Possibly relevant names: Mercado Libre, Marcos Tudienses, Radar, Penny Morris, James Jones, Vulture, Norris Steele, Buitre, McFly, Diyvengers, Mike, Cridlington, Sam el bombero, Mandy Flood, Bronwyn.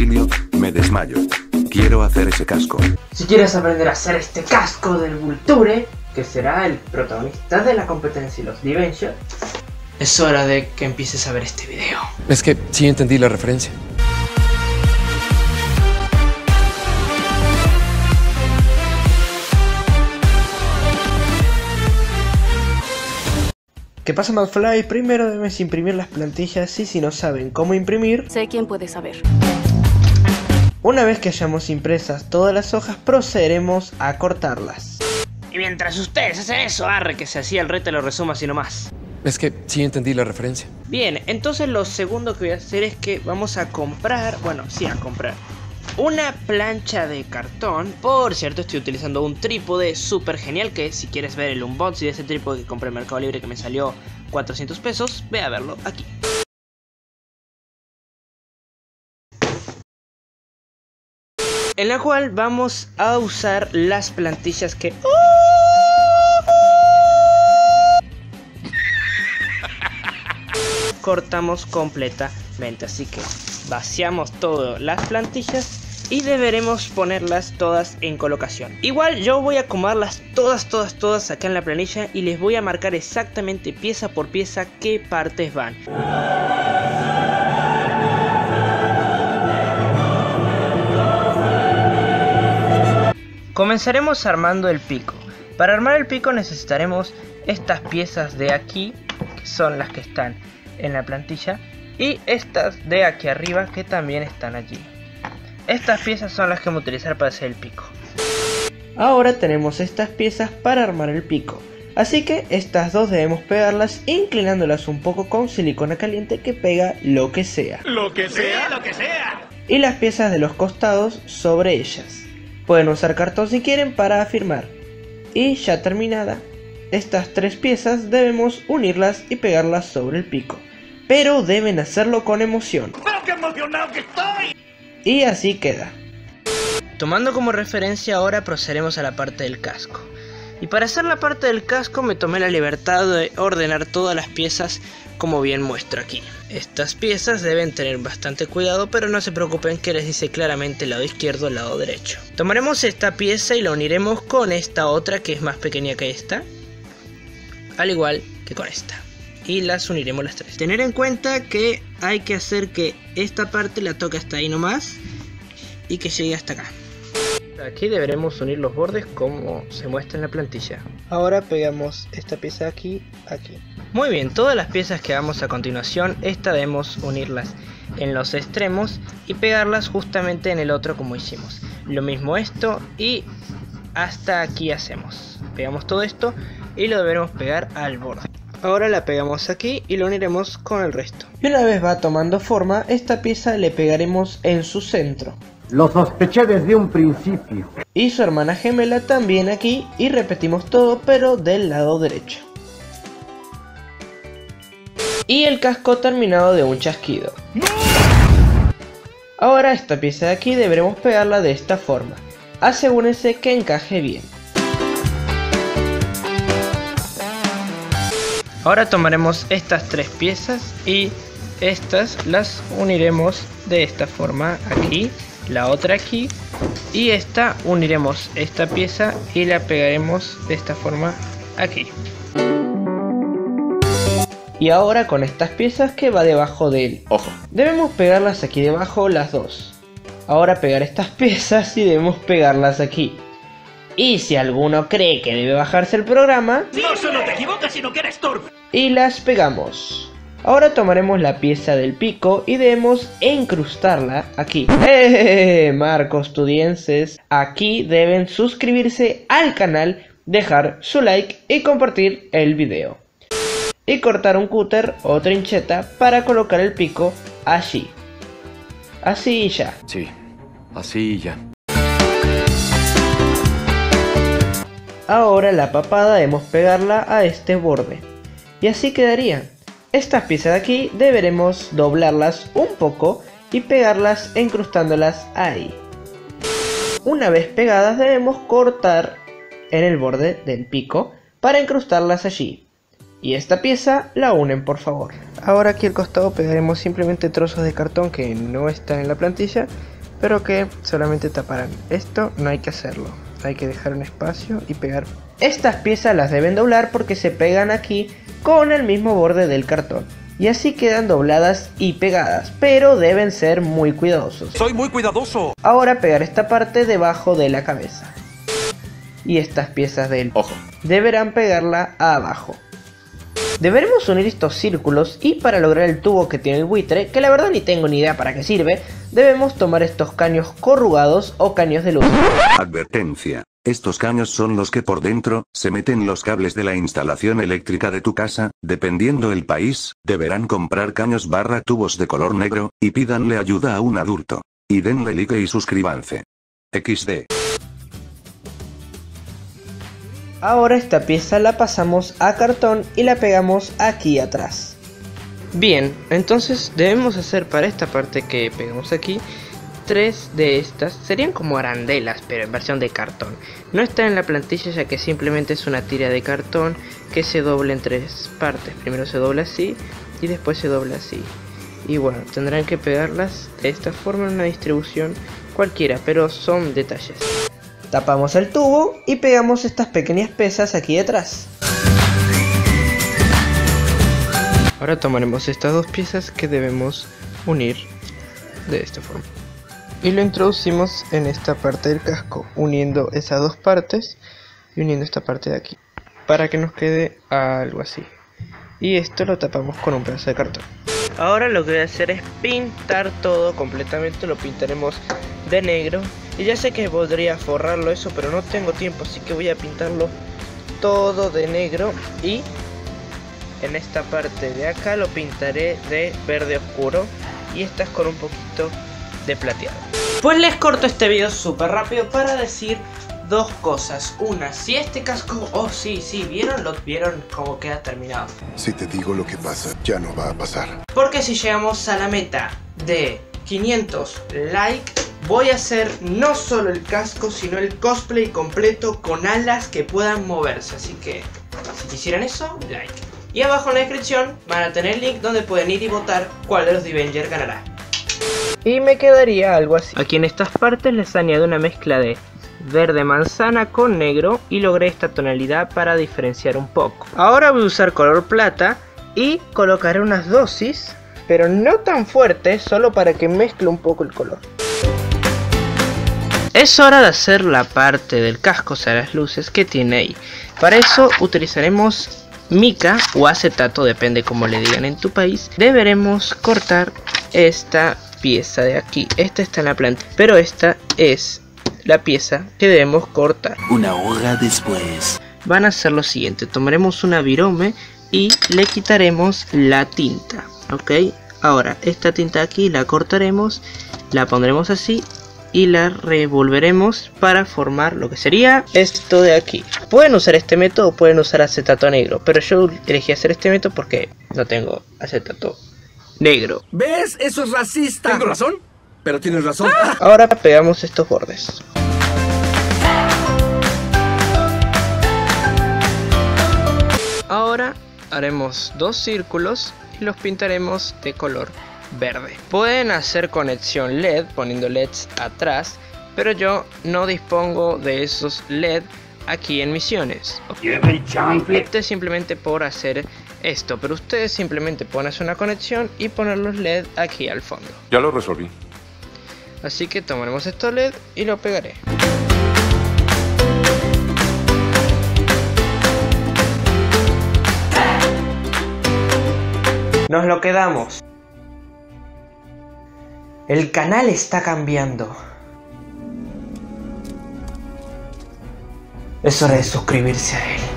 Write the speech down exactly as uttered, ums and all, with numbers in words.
auxilio, me desmayo. Quiero hacer ese casco. Si quieres aprender a hacer este casco del Vulture, que será el protagonista de la competencia y los Diyvengers, es hora de que empieces a ver este video. Es que sí entendí la referencia. ¿Qué pasa, McFly? Primero debes imprimir las plantillas y si no saben cómo imprimir... Sé quién puede saber. Una vez que hayamos impresas todas las hojas, procederemos a cortarlas. Y mientras ustedes hacen eso, arre que se hacía el reto, lo resumo así nomás. Es que sí entendí la referencia. Bien, entonces lo segundo que voy a hacer es que vamos a comprar, bueno, sí a comprar, una plancha de cartón. Por cierto, estoy utilizando un trípode súper genial que si quieres ver el unboxing de este trípode que compré en Mercado Libre que me salió cuatrocientos pesos, ve a verlo aquí. En la cual vamos a usar las plantillas que... cortamos completamente, así que vaciamos todas las plantillas y deberemos ponerlas todas en colocación. Igual yo voy a acomodarlas todas, todas, todas acá en la planilla y les voy a marcar exactamente pieza por pieza qué partes van. Comenzaremos armando el pico. Para armar el pico necesitaremos estas piezas de aquí, que son las que están en la plantilla, y estas de aquí arriba que también están allí. Estas piezas son las que vamos a utilizar para hacer el pico. Ahora tenemos estas piezas para armar el pico, así que estas dos debemos pegarlas inclinándolas un poco con silicona caliente que pega lo que sea. Lo que sea, lo que sea. Y las piezas de los costados sobre ellas. Pueden usar cartón si quieren para afirmar. Y ya terminada estas tres piezas debemos unirlas y pegarlas sobre el pico, pero deben hacerlo con emoción. ¡Pero qué emocionado que estoy! Y así queda. Tomando como referencia ahora procederemos a la parte del casco. Y para hacer la parte del casco me tomé la libertad de ordenar todas las piezas como bien muestro aquí. Estas piezas deben tener bastante cuidado, pero no se preocupen que les dice claramente el lado izquierdo, el lado derecho. Tomaremos esta pieza y la uniremos con esta otra que es más pequeña que esta, al igual que con esta, y las uniremos las tres. Tener en cuenta que hay que hacer que esta parte la toque hasta ahí nomás y que llegue hasta acá. Aquí deberemos unir los bordes como se muestra en la plantilla. Ahora pegamos esta pieza aquí, aquí. Muy bien, todas las piezas que hagamos a continuación, esta debemos unirlas en los extremos y pegarlas justamente en el otro como hicimos. Lo mismo esto y hasta aquí hacemos. Pegamos todo esto y lo deberemos pegar al borde. Ahora la pegamos aquí y lo uniremos con el resto. Y una vez va tomando forma, esta pieza le pegaremos en su centro. Lo sospeché desde un principio. Y su hermana gemela también aquí, y repetimos todo pero del lado derecho. Y el casco terminado de un chasquido. Ahora esta pieza de aquí deberemos pegarla de esta forma. Asegúrense que encaje bien. Ahora tomaremos estas tres piezas y estas las uniremos de esta forma aquí, la otra aquí y esta uniremos esta pieza y la pegaremos de esta forma aquí. Y ahora con estas piezas que va debajo del ojo, debemos pegarlas aquí debajo las dos. Ahora pegar estas piezas y debemos pegarlas aquí. Y si alguno cree que debe bajarse el programa... No solo te equivocas, sino que eres torpe. Y las pegamos. Ahora tomaremos la pieza del pico y debemos encrustarla aquí. ¡Eh, Marcos Tudienses! Aquí deben suscribirse al canal, dejar su like y compartir el video. Y cortar un cúter o trincheta para colocar el pico allí. Así y ya. Sí, así y ya. Ahora la papada debemos pegarla a este borde. Y así quedaría. Estas piezas de aquí deberemos doblarlas un poco y pegarlas encrustándolas ahí. Una vez pegadas debemos cortar en el borde del pico para encrustarlas allí. Y esta pieza la unen por favor. Ahora aquí al costado pegaremos simplemente trozos de cartón que no están en la plantilla pero que solamente taparán. Esto no hay que hacerlo, hay que dejar un espacio y pegar. Estas piezas las deben doblar porque se pegan aquí con el mismo borde del cartón. Y así quedan dobladas y pegadas, pero deben ser muy cuidadosos. ¡Soy muy cuidadoso! Ahora pegar esta parte debajo de la cabeza. Y estas piezas del ojo deberán pegarla abajo. Deberemos unir estos círculos y para lograr el tubo que tiene el buitre, que la verdad ni tengo ni idea para qué sirve, debemos tomar estos caños corrugados o caños de luz. Advertencia. Estos caños son los que por dentro se meten los cables de la instalación eléctrica de tu casa. Dependiendo el país, deberán comprar caños barra tubos de color negro, y pídanle ayuda a un adulto. Y denle like y suscríbanse. equis de. Ahora esta pieza la pasamos a cartón y la pegamos aquí atrás. Bien, entonces debemos hacer para esta parte que pegamos aquí tres de estas, serían como arandelas pero en versión de cartón. No está en la plantilla ya que simplemente es una tira de cartón que se dobla en tres partes. Primero se dobla así y después se dobla así. Y bueno, tendrán que pegarlas de esta forma en una distribución cualquiera, pero son detalles. Tapamos el tubo y pegamos estas pequeñas pesas aquí detrás. Ahora tomaremos estas dos piezas que debemos unir de esta forma. Y lo introducimos en esta parte del casco, uniendo esas dos partes y uniendo esta parte de aquí, para que nos quede algo así. Y esto lo tapamos con un pedazo de cartón. Ahora lo que voy a hacer es pintar todo completamente, lo pintaremos de negro. Y ya sé que podría forrarlo eso, pero no tengo tiempo, así que voy a pintarlo todo de negro. Y en esta parte de acá lo pintaré de verde oscuro y estas con un poquito de plateado. Pues les corto este video súper rápido para decir dos cosas. Una, si este casco, oh sí, sí, ¿vieron? Lo vieron como queda terminado. Si te digo lo que pasa, ya no va a pasar. Porque si llegamos a la meta de quinientos likes, voy a hacer no solo el casco, sino el cosplay completo con alas que puedan moverse. Así que, si quisieran eso, like. Y abajo en la descripción van a tener el link donde pueden ir y votar cuál de los Diyvengers ganará. Y me quedaría algo así. Aquí en estas partes les añado una mezcla de verde manzana con negro y logré esta tonalidad para diferenciar un poco. Ahora voy a usar color plata y colocaré unas dosis, pero no tan fuertes, solo para que mezcle un poco el color. Es hora de hacer la parte del casco, o sea las luces que tiene ahí. Para eso utilizaremos mica o acetato, depende como le digan en tu país. Deberemos cortar esta pieza de aquí. Esta está en la planta, pero esta es la pieza que debemos cortar. Una hora después. Van a hacer lo siguiente, tomaremos una virome y le quitaremos la tinta, ¿ok? Ahora esta tinta aquí la cortaremos, la pondremos así y la revolveremos para formar lo que sería esto de aquí. Pueden usar este método o pueden usar acetato negro, pero yo elegí hacer este método porque no tengo acetato negro. ¿Ves? Eso es racista. Tengo razón, pero tienes razón. ¡Ah! Ahora pegamos estos bordes. Ahora haremos dos círculos y los pintaremos de color verde. Pueden hacer conexión LED poniendo leds atrás, pero yo no dispongo de esos leds aquí en misiones. Opté simplemente por hacer esto, pero ustedes simplemente pueden hacer una conexión y poner los leds aquí al fondo. Ya lo resolví. Así que tomaremos estos leds y lo pegaré. Nos lo quedamos. El canal está cambiando. Es hora de suscribirse a él.